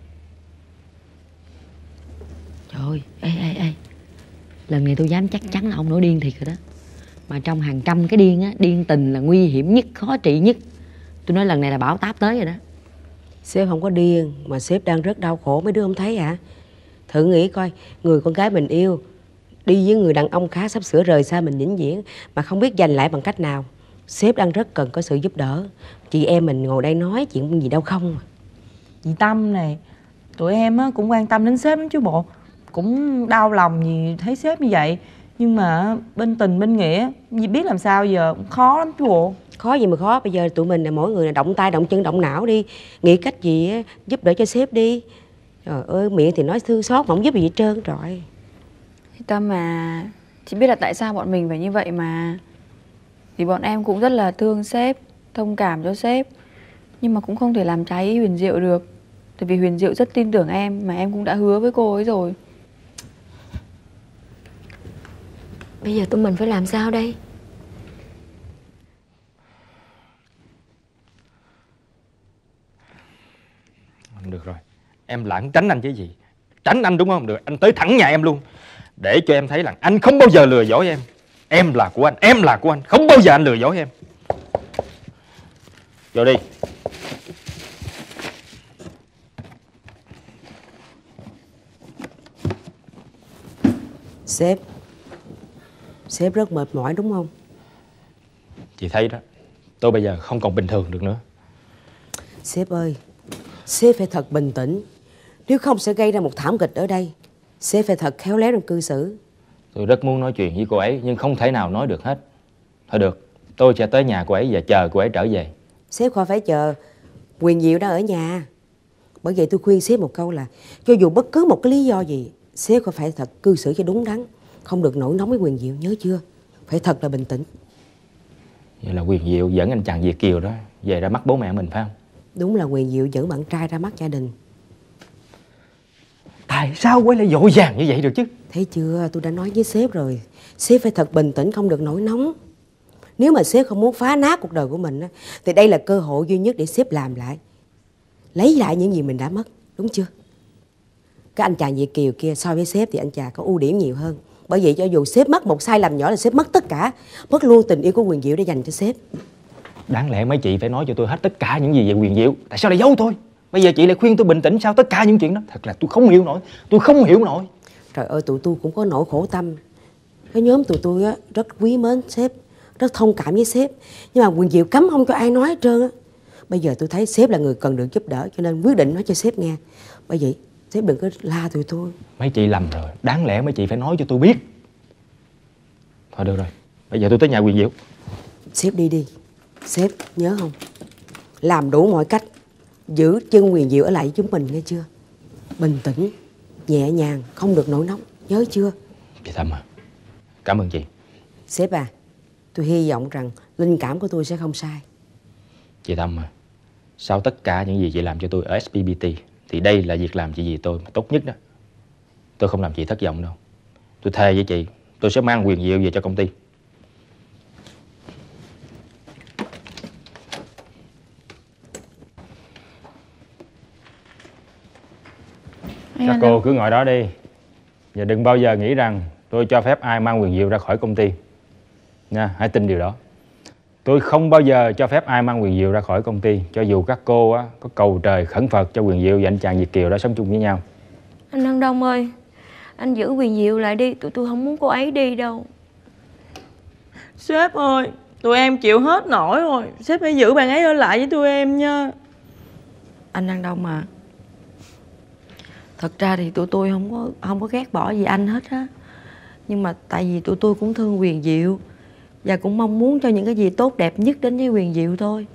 Trời ơi, ê, ê, ê. Lần này tôi dám chắc chắn là ông nổi điên thiệt rồi đó. Mà trong hàng trăm cái điên á, điên tình là nguy hiểm nhất, khó trị nhất. Tôi nói lần này là bão táp tới rồi đó. Sếp không có điên, mà sếp đang rất đau khổ, mấy đứa không thấy hả? Thử nghĩ coi, người con gái mình yêu đi với người đàn ông khá sắp sửa rời xa mình vĩnh viễn, mà không biết giành lại bằng cách nào. Sếp đang rất cần có sự giúp đỡ. Chị em mình ngồi đây nói chuyện gì đâu không. Chị Tâm này, tụi em cũng quan tâm đến sếp lắm chứ bộ. Cũng đau lòng vì thấy sếp như vậy. Nhưng mà bên tình bên nghĩa, vì biết làm sao giờ, khó lắm chú bộ. Khó gì mà khó, bây giờ tụi mình là mỗi người là động tay, động chân, động não đi. Nghĩ cách gì giúp đỡ cho sếp đi. Trời ơi, miệng thì nói thương xót mà không giúp gì hết trơn rồi. Chị Tâm mà, chị biết là tại sao bọn mình phải như vậy mà. Thì bọn em cũng rất là thương sếp, thông cảm cho sếp, nhưng mà cũng không thể làm trái ý Huyền Diệu được. Tại vì Huyền Diệu rất tin tưởng em, mà em cũng đã hứa với cô ấy rồi. Bây giờ tụi mình phải làm sao đây? Được rồi, em lảng tránh anh chứ gì. Tránh anh đúng không? Được, anh tới thẳng nhà em luôn. Để cho em thấy là anh không bao giờ lừa dối em. Em là của anh, em là của anh. Không bao giờ anh lừa dối em. Vô đi. Sếp, sếp rất mệt mỏi đúng không? Chị thấy đó, tôi bây giờ không còn bình thường được nữa. Sếp ơi, sếp phải thật bình tĩnh, nếu không sẽ gây ra một thảm kịch ở đây. Sếp phải thật khéo léo trong cư xử. Tôi rất muốn nói chuyện với cô ấy nhưng không thể nào nói được hết. Thôi được, tôi sẽ tới nhà cô ấy và chờ cô ấy trở về. Sếp khỏi phải chờ, Huyền Diệu đã ở nhà. Bởi vậy tôi khuyên sếp một câu là cho dù bất cứ một cái lý do gì, sếp khỏi phải thật cư xử cho đúng đắn, không được nổi nóng với Huyền Diệu, nhớ chưa? Phải thật là bình tĩnh. Vậy là Huyền Diệu dẫn anh chàng Việt kiều đó về ra mắt bố mẹ mình phải không? Đúng là Huyền Diệu dẫn bạn trai ra mắt gia đình. Tại sao quay lại vội vàng như vậy được chứ? Thấy chưa, tôi đã nói với sếp rồi, sếp phải thật bình tĩnh, không được nổi nóng. Nếu mà sếp không muốn phá nát cuộc đời của mình thì đây là cơ hội duy nhất để sếp làm lại, lấy lại những gì mình đã mất, đúng chưa? Cái anh chàng Việt kiều kia so với sếp thì anh chàng có ưu điểm nhiều hơn. Bởi vậy cho dù sếp mắc một sai lầm nhỏ là sếp mất tất cả, mất luôn tình yêu của Huyền Diệu để dành cho sếp. Đáng lẽ mấy chị phải nói cho tôi hết tất cả những gì về Huyền Diệu. Tại sao lại giấu tôi? Bây giờ chị lại khuyên tôi bình tĩnh sao tất cả những chuyện đó. Thật là tôi không hiểu nổi. Tôi không hiểu nổi. Trời ơi, tụi tôi cũng có nỗi khổ tâm. Cái nhóm tụi tôi á, rất quý mến sếp, rất thông cảm với sếp. Nhưng mà Huyền Diệu cấm không cho ai nói hết trơn á. Bây giờ tôi thấy sếp là người cần được giúp đỡ, cho nên quyết định nói cho sếp nghe. Bởi vậy sếp đừng có la tụi tôi. Mấy chị lầm rồi. Đáng lẽ mấy chị phải nói cho tôi biết. Thôi được rồi, bây giờ tôi tới nhà Huyền Diệu. Sếp đi đi. Sếp nhớ không, làm đủ mọi cách giữ chân Huyền Diệu ở lại với chúng mình, nghe chưa? Bình tĩnh, nhẹ nhàng, không được nổi nóng, nhớ chưa? Chị Tâm à, cảm ơn chị. Sếp à, tôi hy vọng rằng linh cảm của tôi sẽ không sai. Chị Tâm à, sau tất cả những gì chị làm cho tôi ở ét bê bê tê thì đây là việc làm chị vì tôi mà tốt nhất đó. Tôi không làm chị thất vọng đâu. Tôi thề với chị, tôi sẽ mang Huyền Diệu về cho công ty. Các cô cứ ngồi đó đi. Và đừng bao giờ nghĩ rằng tôi cho phép ai mang Huyền Diệu ra khỏi công ty nha, hãy tin điều đó. Tôi không bao giờ cho phép ai mang Huyền Diệu ra khỏi công ty, cho dù các cô á, có cầu trời khẩn Phật cho Huyền Diệu và anh chàng Việt kiều đó sống chung với nhau. Anh An Đông ơi, anh giữ Huyền Diệu lại đi. Tụi tôi không muốn cô ấy đi đâu. Sếp ơi, tụi em chịu hết nổi rồi. Sếp hãy giữ bạn ấy ở lại với tụi em nha. Anh An Đông mà, thật ra thì tụi tôi không có không có ghét bỏ gì anh hết á. Nhưng mà tại vì tụi tôi cũng thương Huyền Diệu và cũng mong muốn cho những cái gì tốt đẹp nhất đến với Huyền Diệu thôi.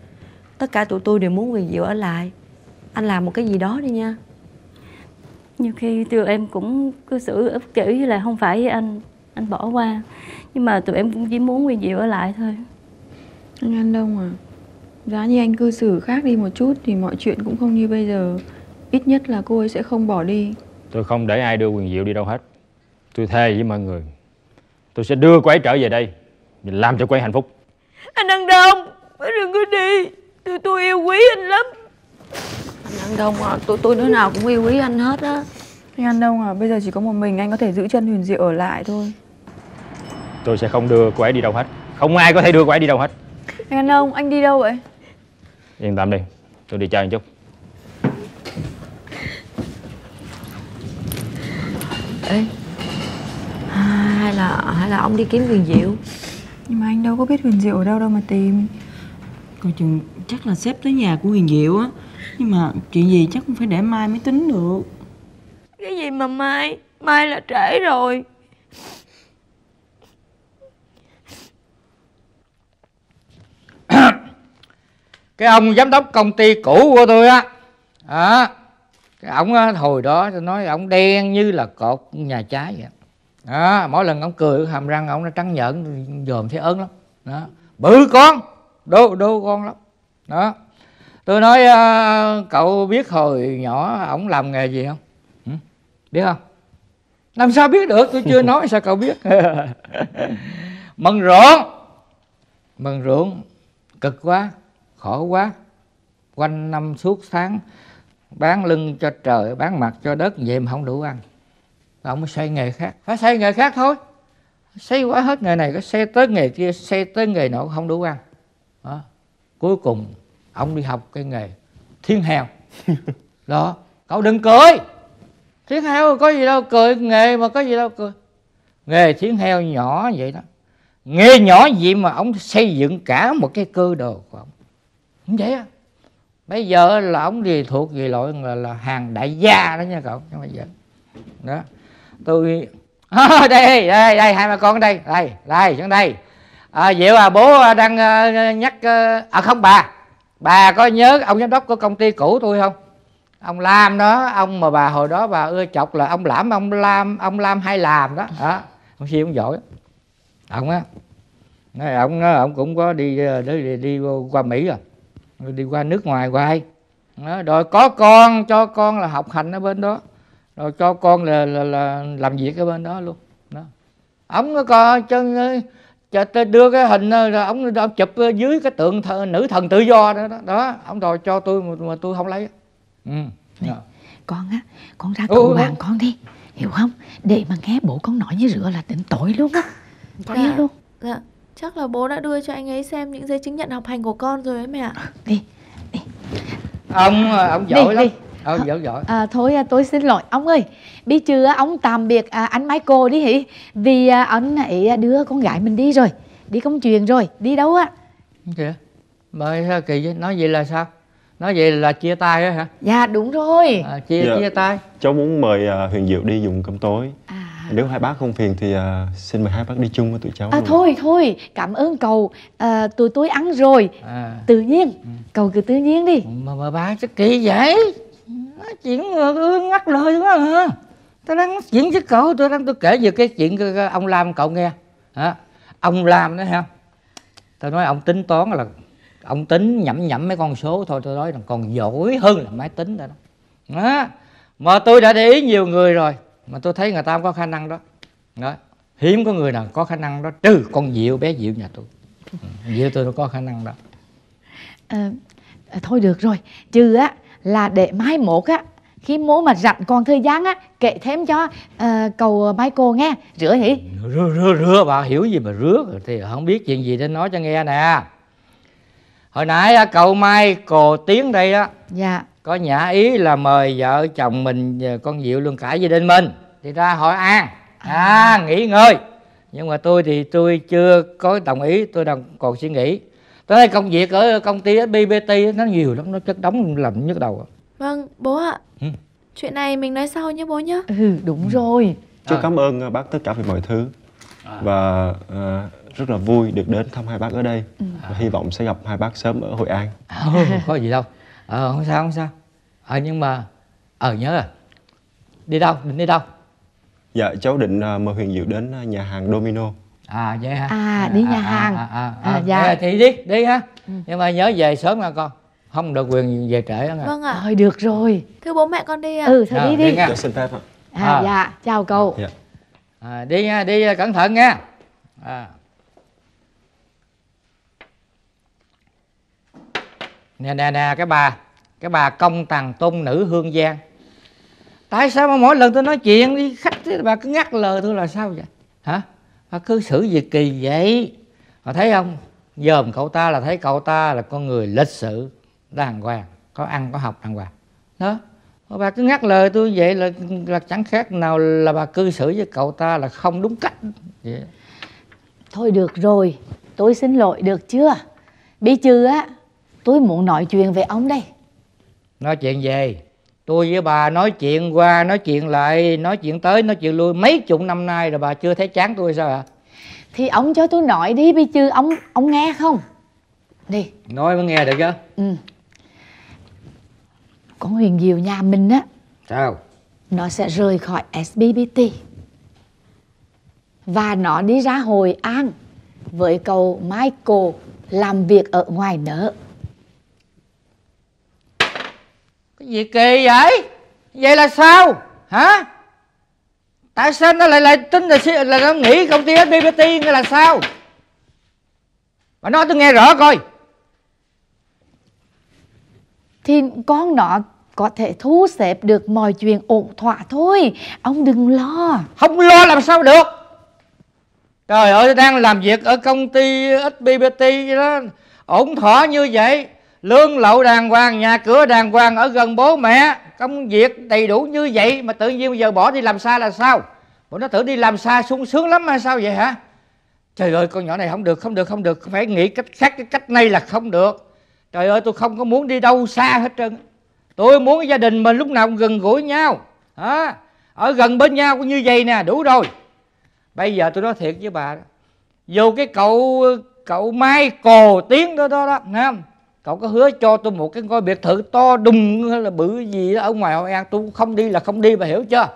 Tất cả tụi tôi đều muốn Huyền Diệu ở lại. Anh làm một cái gì đó đi nha. Nhiều khi tụi em cũng cư xử ích kỷ với lại không phải với anh, anh bỏ qua. Nhưng mà tụi em cũng chỉ muốn Huyền Diệu ở lại thôi. Anh An Đông à, giá như anh cư xử khác đi một chút thì mọi chuyện cũng không như bây giờ. Ít nhất là cô ấy sẽ không bỏ đi. Tôi không để ai đưa Huyền Diệu đi đâu hết. Tôi thề với mọi người, tôi sẽ đưa cô ấy trở về đây, mình làm cho cô ấy hạnh phúc. Anh An Đông, đừng có đi. Tụi tôi yêu quý anh lắm. Anh An Đông à, tụi tôi đứa nào cũng yêu quý anh hết á. Anh An Đông à, bây giờ chỉ có một mình anh có thể giữ chân Huyền Diệu ở lại thôi. Tôi sẽ không đưa cô ấy đi đâu hết. Không ai có thể đưa cô ấy đi đâu hết. Anh An Đông, anh đi đâu vậy? Yên tâm đi, tôi đi chơi một chút. Ê, à, hay là hay là ông đi kiếm Huyền Diệu? Nhưng mà anh đâu có biết Huyền Diệu ở đâu đâu mà tìm. Coi chừng chắc là sếp tới nhà của Huyền Diệu á. Nhưng mà chuyện gì chắc cũng phải để mai mới tính được. Cái gì mà mai? Mai là trễ rồi. Cái ông giám đốc công ty cũ của tôi á, à, cái ổng á, hồi đó tôi nói ổng đen như là cột nhà trái vậy đó. Mỗi lần ổng cười hàm răng ổng nó trắng nhợn, dòm thấy ớn lắm đó. Bự con, đô đô con lắm đó. Tôi nói uh, cậu biết hồi nhỏ ổng làm nghề gì không? Ừ? Biết không? Làm sao biết được, tôi chưa nói sao cậu biết. Mần ruộng. Mần ruộng cực quá, khổ quá, quanh năm suốt tháng bán lưng cho trời, bán mặt cho đất, vậy mà không đủ ăn. Ông mới xoay nghề khác. Phải xoay nghề khác thôi. Xoay quá hết nghề này, có xoay tới nghề kia, xoay tới nghề nọ không đủ ăn đó. Cuối cùng ông đi học cái nghề thiên heo. Đó, cậu đừng cười. Thiên heo có gì đâu cười, nghề mà có gì đâu cười. Nghề thiên heo nhỏ vậy đó. Nghề nhỏ vậy mà ông xây dựng cả một cái cơ đồ của ông. Không vậy á. Bây giờ là ông thì thuộc về loại là, là hàng đại gia đó nha cậu. Bây giờ đó tôi à, đây đây đây hai bà con đây đây đây xuống đây à, Diệu à, bố đang uh, nhắc uh, à không bà bà có nhớ ông giám đốc của công ty cũ tôi không? Ông Lam đó, ông mà bà hồi đó bà ưa chọc là ông Lãm, ông Lam, ông Lam hay làm đó hả? Ông siêu ông giỏi ông á, ông ông cũng có đi đi, đi, đi qua Mỹ rồi, đi qua nước ngoài hoài đó, rồi có con cho con là học hành ở bên đó, rồi cho con là, là, là làm việc ở bên đó luôn đó. Ông có coi chân đưa cái hình rồi ông, ông chụp dưới cái tượng th nữ thần tự do đó đó, đó. Ông đòi cho tôi mà, mà tôi không lấy. Ừ. Này, con á, con ra cậu bạn con đi, hiểu không? Để mà nghe bố con nói như rửa là tỉnh tối luôn á. Nghe luôn. Dạ. Chắc là bố đã đưa cho anh ấy xem những giấy chứng nhận học hành của con rồi ấy mẹ ạ. Đi, đi. Ông, ông giỏi đi, lắm. Đi. Ờ, giỏi, giỏi. À, thôi tôi xin lỗi ông ơi. Biết chưa, ông tạm biệt à, anh Michael đi hỉ. Vì à, anh ấy đưa con gái mình đi rồi. Đi công chuyện rồi, đi đâu á. Kìa, bởi kỳ chứ, nói vậy là sao? Nói vậy là chia tay á hả? Dạ đúng rồi à, chia, dạ. chia tay. Cháu muốn mời à, Huyền Diệu đi dùng cơm tối à. Nếu hai bác không phiền thì à, xin mời hai bác đi chung với tụi cháu à, thôi thôi, cảm ơn cậu à, tụi tôi ăn rồi à. Tự nhiên, ừ. cậu cứ tự nhiên đi. Mà, mà bác chắc kỳ vậy. Nói chuyện ngắt lời đúng không hả? Tôi đang nói chuyện với cậu, tôi đang tôi kể về cái chuyện ông Lam cậu nghe hả? Ông Lam đó hả? Tôi nói ông tính toán là ông tính nhẩm nhẩm mấy con số thôi, tôi nói là còn giỏi hơn là máy tính đó. Đó. Mà tôi đã để ý nhiều người rồi, mà tôi thấy người ta không có khả năng đó. Đó. Hiếm có người nào có khả năng đó, trừ con Diệu, bé Diệu nhà tôi. Diệu tôi đâu có khả năng đó. À, thôi được rồi, trừ á là để mai mốt á, khi mố mà rảnh còn thời gian á, kể thêm cho à, cậu Michael nghe, rửa nhỉ? Rửa, rửa, rửa, bà hiểu gì mà rửa, thì không biết chuyện gì nên nói cho nghe nè. Hồi nãy cậu Michael Tiến đây đó, dạ. có nhã ý là mời vợ chồng mình, con Diệu luôn cả gia đình mình thì ra Hội An, à, à nghỉ ngơi. Nhưng mà tôi thì tôi chưa có đồng ý, tôi đang còn suy nghĩ. Tôi thấy công việc ở công ty ét bê bê tê nó nhiều lắm, nó chất đóng lạnh nhức đầu. Vâng, bố ạ. Ừ. Chuyện này mình nói sau nhé bố nhé. Ừ, đúng ừ. rồi. Chú à. Cảm ơn bác tất cả về mọi thứ. À. Và à, rất là vui được đến thăm hai bác ở đây. Ừ. Và hy vọng sẽ gặp hai bác sớm ở Hội An. À, không có gì đâu. Ờ, à, không sao, không sao. Ờ, à, nhưng mà... Ờ, à, nhớ à. Đi đâu? Định đi đâu? Dạ, cháu định à, mời Huyền Diệu đến nhà hàng Domino. À vậy hả? À đi nhà à, hàng à, à, à, à, à, dạ. Thì đi, đi ha. Ừ. Nhưng mà nhớ về sớm nha con. Không được quyền về trễ đó nha. Vâng ạ. Thôi được rồi. Thưa bố mẹ con đi ạ. À. Ừ, thôi à, đi đi. Dạ, xin phép ạ. À, à dạ, chào cậu. Dạ. À, đi nha, đi cẩn thận nha. À. Nè nè nè cái bà, cái bà công tàng tôn nữ Hương Giang. Tại sao mà mỗi lần tôi nói chuyện đi khách bà cứ ngắt lời tôi là sao vậy? Hả? Bà cứ xử gì kỳ vậy? Bà thấy không? Dòm cậu ta là thấy cậu ta là con người lịch sự, đàng hoàng, có ăn có học đàng hoàng. Đó. Bà cứ ngắt lời tôi vậy là là chẳng khác nào là bà cư xử với cậu ta là không đúng cách. Vậy. Thôi được rồi, tôi xin lỗi được chưa? Bị chứ á, tôi muốn nói chuyện về ông đây. Nói chuyện gì? Tôi với bà nói chuyện qua, nói chuyện lại, nói chuyện tới, nói chuyện lui mấy chục năm nay rồi bà chưa thấy chán tôi sao ạ? Thì ông cho tôi nói đi bây chứ, ông ông nghe không? Đi. Nói mới nghe được chứ. Ừ. Con Huyền Diệu nhà mình á. Sao? Nó sẽ rời khỏi ét bê bê tê. Và nó đi ra Hội An với cậu Michael làm việc ở ngoài nữa. Cái gì kỳ vậy? Vậy là sao? Hả? Tại sao nó lại lại tính là, là nó nghỉ công ty ét bê bê tê nghĩa là sao? Bà nói tôi nghe rõ coi. Thì con nó có thể thu xếp được mọi chuyện ổn thỏa thôi. Ông đừng lo. Không lo làm sao được? Trời ơi, đang làm việc ở công ty ét bê bê tê đó, ổn thỏa như vậy. Lương lậu đàng hoàng, nhà cửa đàng hoàng, ở gần bố mẹ, công việc đầy đủ như vậy mà tự nhiên bây giờ bỏ đi làm xa là sao? Bọn nó tưởng đi làm xa sung sướng lắm hay sao vậy hả? Trời ơi, con nhỏ này không được, không được, không được, phải nghĩ cách khác, cái cách này là không được. Trời ơi, tôi không có muốn đi đâu xa hết trơn. Tôi muốn gia đình mình lúc nào cũng gần gũi nhau à, ở gần bên nhau cũng như vậy nè, đủ rồi. Bây giờ tôi nói thiệt với bà đó. Dù cái cậu, cậu Michael Tiến đó đó đó, nghe không? Cậu có hứa cho tôi một cái ngôi biệt thự to đùng hay là bự gì đó ở ngoài Hội An, tôi không đi là không đi, bà hiểu chưa?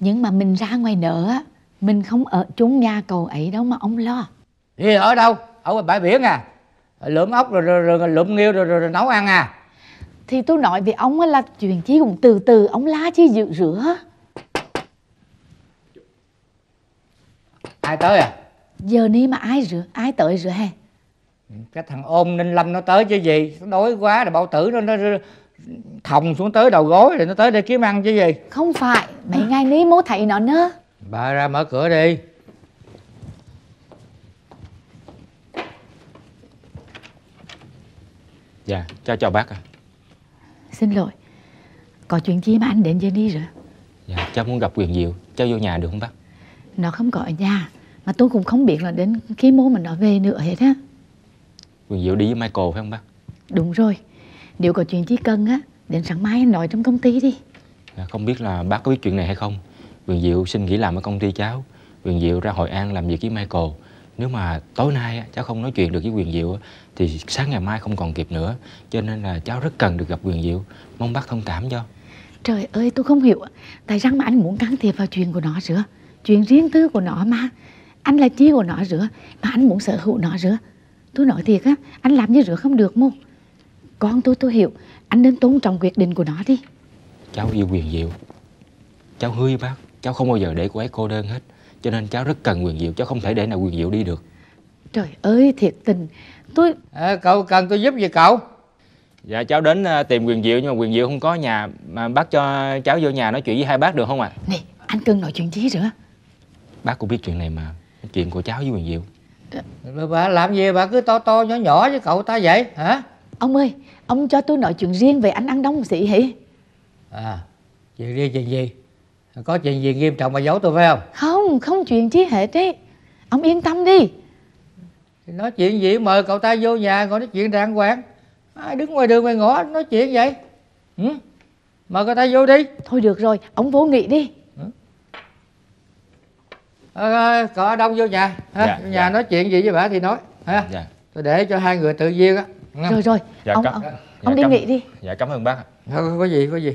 Nhưng mà mình ra ngoài nữa, mình không ở trốn nhà cậu ấy đâu mà ông lo. Thì ở đâu? Ở bãi biển à? Lượm ốc rồi, rồi, rồi, rồi lượm nghêu rồi, rồi, rồi nấu ăn à? Thì tôi nói với ông là chuyện chí cũng từ từ, ông lá chứ dự rửa. Ai tới à? Giờ ni mà ai rửa, ai tới rửa hè? Cái thằng ôn Ninh Lâm nó tới chứ gì, nó đói quá rồi bao tử nó, nó thòng xuống tới đầu gối thì nó tới đây kiếm ăn chứ gì. Không phải, mấy ngày ní mô thầy nó nữa. Bà ra mở cửa đi. Dạ, cháu chào bác ạ. À, xin lỗi, có chuyện gì mà anh đến giờ đi rồi? Dạ, cháu muốn gặp Huyền Diệu, cháu vô nhà được không bác? Nó không có ở nhà, mà tôi cũng không biết là đến khi mô mà nó về nữa hết á. Huyền Diệu đi với Michael phải không bác? Đúng rồi, nếu có chuyện chỉ cần á, đến sáng mai anh nói trong công ty đi. Dạ, không biết là bác có biết chuyện này hay không? Huyền Diệu xin nghỉ làm ở công ty cháu. Huyền Diệu ra Hội An làm việc với Michael. Nếu mà tối nay cháu không nói chuyện được với Huyền Diệu thì sáng ngày mai không còn kịp nữa. Cho nên là cháu rất cần được gặp Huyền Diệu. Mong bác thông cảm cho. Trời ơi, tôi không hiểu tại sao mà anh muốn can thiệp vào chuyện của nó rửa. Chuyện riêng tư của nó mà. Anh là chi của nó rửa, mà anh muốn sở hữu nó rửa. Tôi nói thiệt á, anh làm như rửa không được mô. Con tôi tôi hiểu, anh nên tôn trọng quyết định của nó đi. Cháu yêu Huyền Diệu. Cháu hứa với bác, cháu không bao giờ để cô ấy cô đơn hết. Cho nên cháu rất cần Huyền Diệu, cháu không thể để nào Huyền Diệu đi được. Trời ơi, thiệt tình. Tôi... À, cậu cần tôi giúp gì cậu? Dạ, cháu đến tìm Huyền Diệu nhưng mà Huyền Diệu không có nhà. Mà bác cho cháu vô nhà nói chuyện với hai bác được không ạ? À? Nè, anh cưng nói chuyện gì nữa? Bác cũng biết chuyện này mà, chuyện của cháu với Huyền Diệu. Bà, bà làm gì bà cứ to to nhỏ nhỏ với cậu ta vậy hả? Ông ơi, ông cho tôi nói chuyện riêng về anh An Đông sĩ hỉ. À, chuyện riêng chuyện gì? Có chuyện gì nghiêm trọng mà giấu tôi phải không? Không, không chuyện chi hết đấy. Ông yên tâm đi. Nói chuyện gì mời cậu ta vô nhà ngồi nói chuyện đàng hoàng. Ai đứng ngoài đường ngoài ngõ nói chuyện vậy? Ừ? Mời cậu ta vô đi. Thôi được rồi, ông vô nghị đi. À, cậu An Đông vô nhà ha? Dạ, nhà dạ. Nói chuyện gì với bà thì nói ha? Dạ. Tôi để cho hai người tự nhiên á. Rồi rồi, dạ, ông, ông, dạ, ông đi nghỉ đi. Dạ, cảm ơn bác. Không có gì, có gì.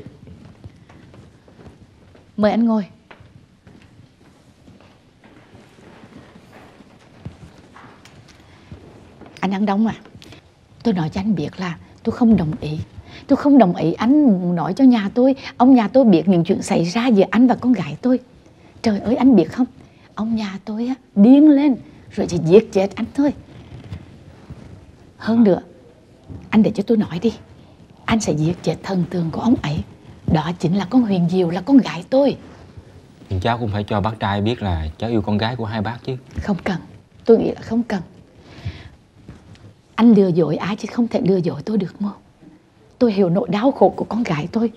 Mời anh ngồi. Anh An Đông à, tôi nói cho anh biết là tôi không đồng ý. Tôi không đồng ý anh nói cho nhà tôi, ông nhà tôi biết những chuyện xảy ra giữa anh và con gái tôi. Trời ơi, anh biết không, ông nhà tôi á, điên lên rồi chỉ giết chết anh thôi. Hơn nữa, anh để cho tôi nói đi. Anh sẽ giết chết thần tượng của ông ấy. Đó chính là con Huyền Diệu, là con gái tôi. Nhưng cháu cũng phải cho bác trai biết là cháu yêu con gái của hai bác chứ. Không cần, tôi nghĩ là không cần. Anh lừa dối ai chứ không thể lừa dối tôi được không? Tôi hiểu nỗi đau khổ của con gái tôi.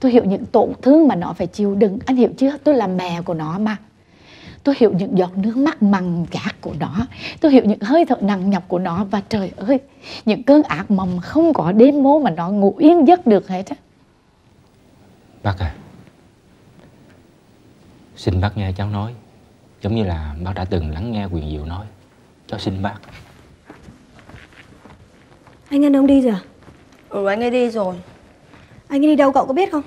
Tôi hiểu những tổn thương mà nó phải chịu đựng. Anh hiểu chưa? Tôi là mẹ của nó mà. Tôi hiểu những giọt nước mắt mặn gạt của nó. Tôi hiểu những hơi thở nặng nhọc của nó. Và trời ơi, những cơn ác mộng không có đêm mô mà nó ngủ yên giấc được hết á. Bác à, xin bác nghe cháu nói. Giống như là bác đã từng lắng nghe Huyền Diệu nói. Cháu xin bác. Anh An Đông đi rồi à? Ừ, anh ấy đi rồi. Anh ấy đi đâu cậu có biết không?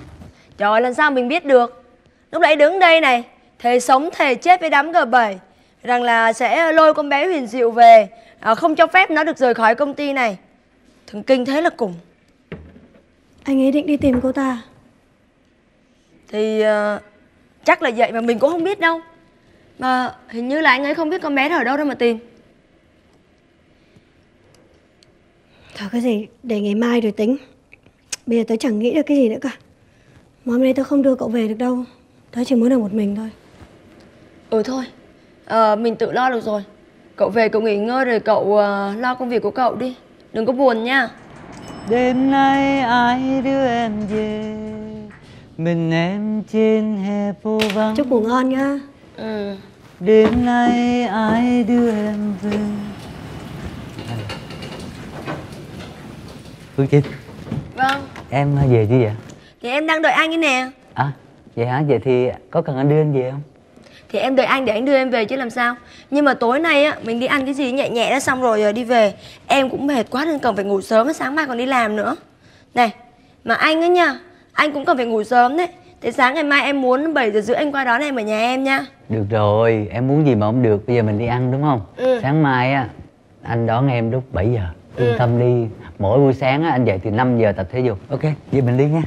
Trời ơi, làm sao mình biết được. Lúc nãy đứng đây này, thề sống thề chết với đám G bảy rằng là sẽ lôi con bé Huyền Diệu về, à, không cho phép nó được rời khỏi công ty này. Thần kinh thế là cùng. Anh ấy định đi tìm cô ta. Thì uh, chắc là vậy mà mình cũng không biết đâu. Mà hình như là anh ấy không biết con bé ở đâu đâu mà tìm. Thôi cái gì, để ngày mai rồi tính. Bây giờ tớ chẳng nghĩ được cái gì nữa cả. Mà hôm nay tớ không đưa cậu về được đâu. Tớ chỉ muốn ở một mình thôi. Ừ thôi, à, mình tự lo được rồi. Cậu về cậu nghỉ ngơi rồi cậu uh, lo công việc của cậu đi. Đừng có buồn nha. Đêm nay ai đưa em về, mình em trên hè phố vắng. Chúc ngủ ngon nhá. Ừ. Đêm nay ai đưa em về. Phương Trinh. Vâng. Em về chứ vậy? Thì em đang đợi anh ấy nè. À, vậy hả? Vậy thì có cần anh đưa em về không? Thì em đợi anh để anh đưa em về chứ làm sao. Nhưng mà tối nay á, mình đi ăn cái gì nhẹ nhẹ đã xong rồi, rồi đi về. Em cũng mệt quá nên cần phải ngủ sớm, sáng mai còn đi làm nữa. Này, mà anh ấy nha, anh cũng cần phải ngủ sớm đấy. Thế sáng ngày mai em muốn bảy giờ rưỡi anh qua đón em ở nhà em nha. Được rồi, em muốn gì mà không được. Bây giờ mình đi ăn đúng không? Ừ. Sáng mai á, anh đón em lúc bảy giờ. Yên ừ. tâm đi. Mỗi buổi sáng á, anh dậy từ năm giờ tập thể dục. Ok, vậy mình đi nha.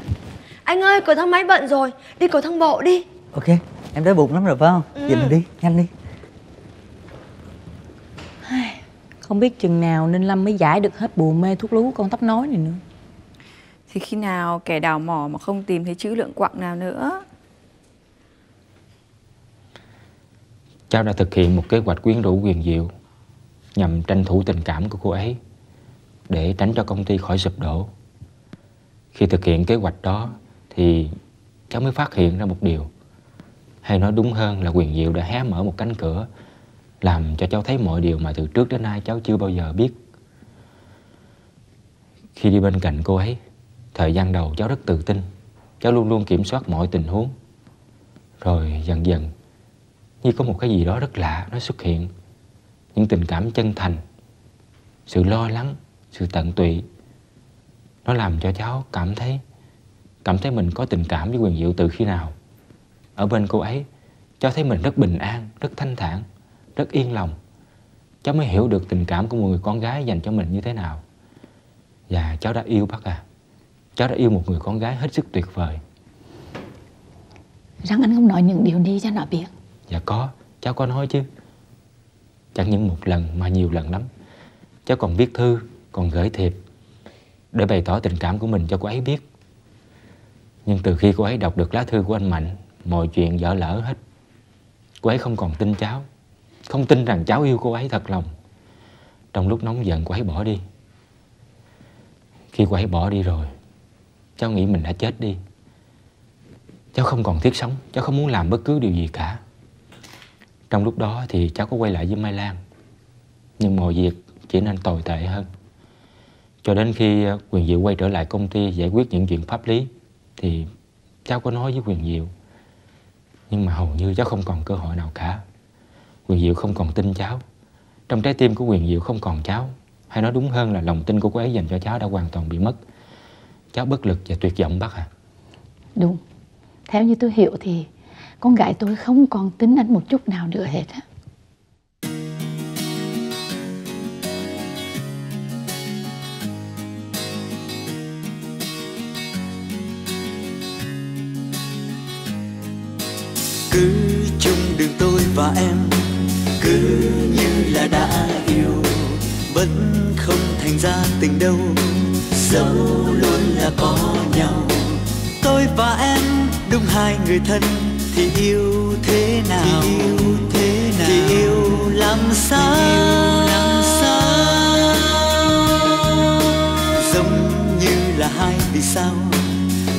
Anh ơi, cầu thang máy bận rồi. Đi cầu thang bộ đi. Ok, em đói bụng lắm rồi phải không? Ừ. Vậy mình đi, nhanh đi. Không biết chừng nào Ninh Lâm mới giải được hết bùa mê thuốc lú con tóc nói này nữa. Thì khi nào kẻ đào mỏ mà không tìm thấy chữ lượng quặng nào nữa? Cháu đã thực hiện một kế hoạch quyến rũ Huyền Diệu nhằm tranh thủ tình cảm của cô ấy để tránh cho công ty khỏi sụp đổ. Khi thực hiện kế hoạch đó thì cháu mới phát hiện ra một điều, hay nói đúng hơn là Huyền Diệu đã hé mở một cánh cửa làm cho cháu thấy mọi điều mà từ trước đến nay cháu chưa bao giờ biết. Khi đi bên cạnh cô ấy, thời gian đầu cháu rất tự tin, cháu luôn luôn kiểm soát mọi tình huống. Rồi dần dần, như có một cái gì đó rất lạ nó xuất hiện. Những tình cảm chân thành, sự lo lắng, sự tận tụy, nó làm cho cháu cảm thấy Cảm thấy mình có tình cảm với Huyền Diệu từ khi nào. Ở bên cô ấy, cháu thấy mình rất bình an, rất thanh thản, rất yên lòng. Cháu mới hiểu được tình cảm của một người con gái dành cho mình như thế nào. Và cháu đã yêu bác à. Cháu đã yêu một người con gái hết sức tuyệt vời. Rằng anh không nói những điều đi cho nó biết. Dạ có, cháu có nói chứ. Chẳng những một lần mà nhiều lần lắm. Cháu còn viết thư, còn gửi thiệp để bày tỏ tình cảm của mình cho cô ấy biết. Nhưng từ khi cô ấy đọc được lá thư của anh Mạnh, mọi chuyện dở lỡ hết. Cô ấy không còn tin cháu, không tin rằng cháu yêu cô ấy thật lòng. Trong lúc nóng giận, cô ấy bỏ đi. Khi cô ấy bỏ đi rồi, cháu nghĩ mình đã chết đi. Cháu không còn thiết sống, cháu không muốn làm bất cứ điều gì cả. Trong lúc đó thì cháu có quay lại với Mai Lan, nhưng mọi việc chỉ nên tồi tệ hơn. Cho đến khi Huyền Diệu quay trở lại công ty giải quyết những chuyện pháp lý, thì cháu có nói với Huyền Diệu, nhưng mà hầu như cháu không còn cơ hội nào cả. Huyền Diệu không còn tin cháu. Trong trái tim của Huyền Diệu không còn cháu, hay nói đúng hơn là lòng tin của cô ấy dành cho cháu đã hoàn toàn bị mất. Cháu bất lực và tuyệt vọng bác ạ. Đúng. Theo như tôi hiểu thì con gái tôi không còn tin anh một chút nào nữa hết á. Cứ chung đường tôi và em, cứ như là đã yêu, vẫn không thành ra tình đâu, dẫu luôn là có nhau. Tôi và em đúng hai người thân, thì yêu thế nào, thì yêu, thế nào? Thì yêu làm sao, giống như là hai vì sao,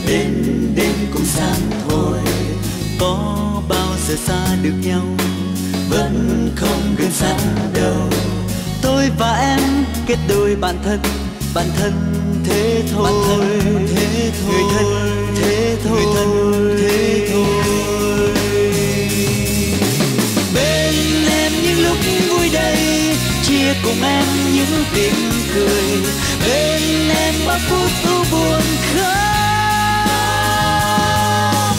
đến đêm cũng sáng thôi. Có bao giờ xa được nhau, vẫn không gần sát đâu. Tôi và em kết đôi bạn thân, bạn thân thế thôi, thế thôi. Người thân thế thôi, người thân thế thôi. Bên em những lúc vui đây, chia cùng em những tiếng cười. Bên em bao phút u buồn khóc,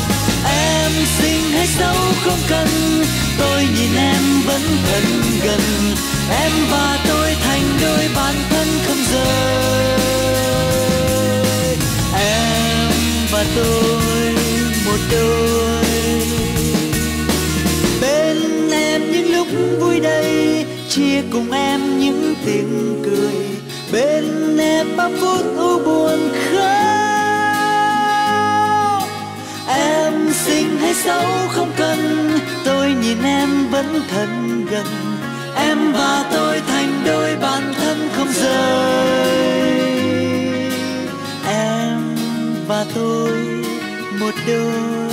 em xinh hay xấu không cần, tôi nhìn em vẫn thân gần. Em và tôi thành đôi bạn thân không rời. Em và tôi một đôi. Bên em những lúc vui đây, chia cùng em những tiếng cười. Bên em bao phút u buồn khóc, em xinh hay xấu không cần, tôi nhìn em vẫn thân gần. Em và tôi thành đôi bạn thân không rời. Em và tôi một đôi.